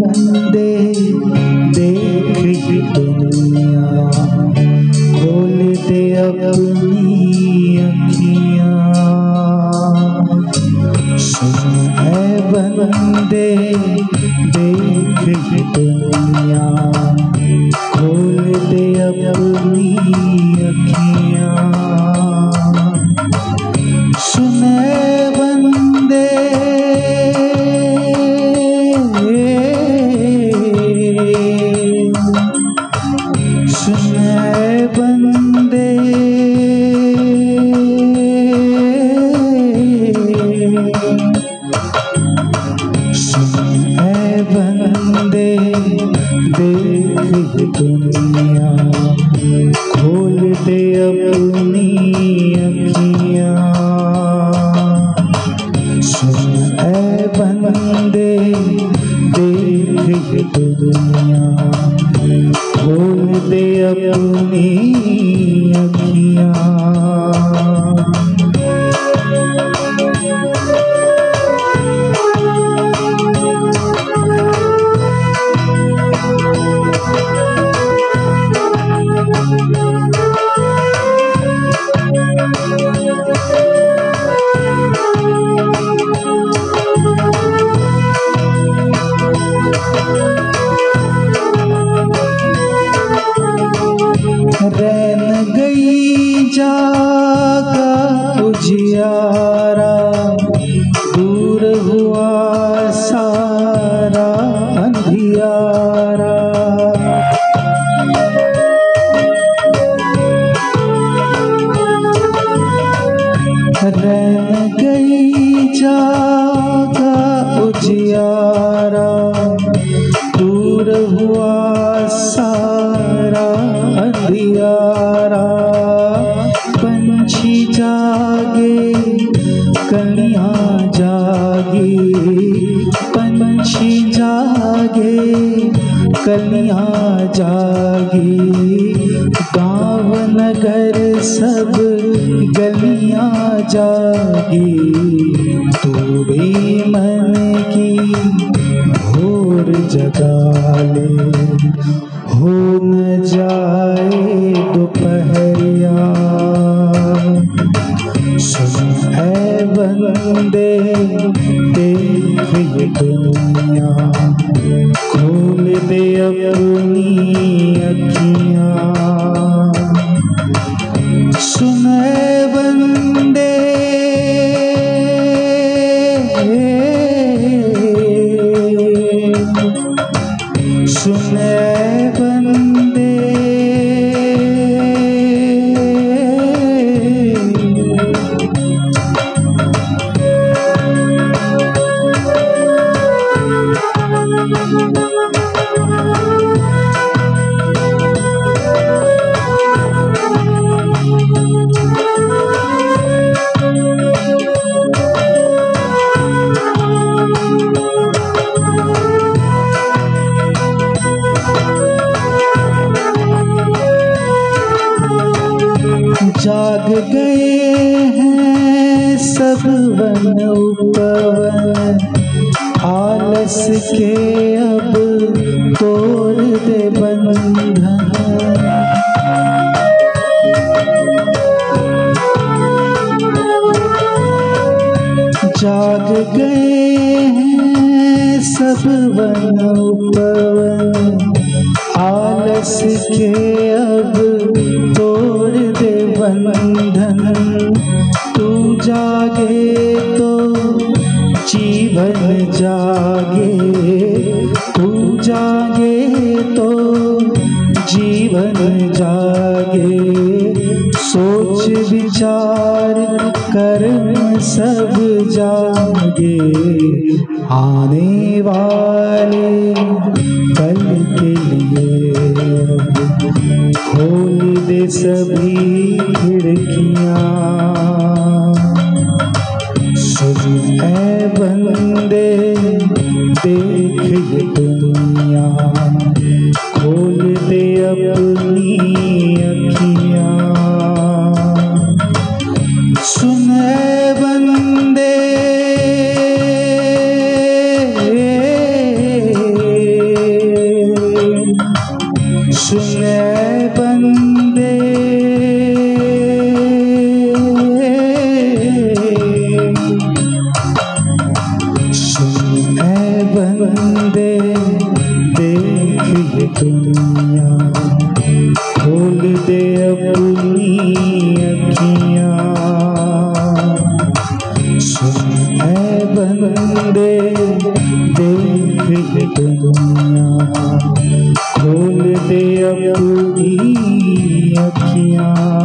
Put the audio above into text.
बंदे देख दुनिया खोल दे अपनी अखियां। सुन है बंदे देख दुनिया खोल दे अपनी अखियां। सुन बंदे दुनिया खोल दे अपनी अखियां। सुन ऐ बंदे देख दुनिया खोल दे अपनी अखियां। जियारा दूर हुआ सारा अंधियारा। रह गई जागा उजियारा दूर हुआ सारा अंधियारा। पंछी जागे कलियां जागी पंछी जागे कलियां जागी। गाँव नगर सब गलियां जागी। तू भी मन की भोर जगा ले हो न जाए दोपहरिया। सुन ऐ बंदे देख दुनिया खोल दे अपनी अखियां। सुन ऐ बंदे सुन ऐ बंदे जाग गए हैं सब वन उपवन आलस के अब तोड़ दे बंधन। जाग गए हैं सब वन उपवन आलस के अब तोड़ दे बंधन। तू जागे तो जीवन जागे तू जागे तो जीवन जागे। सोच विचार कर्म सब जागे। आने वाले कल के लिए खोल दे सभी खिड़कियां। सुन ऐ बंदे देख दुनिया खोल दे अपनी अखियां। सुन ऐ दे अपनी अखियाँ। सुन ऐ बंदे देख दुनिया, खोल दे अपनी अखियाँ।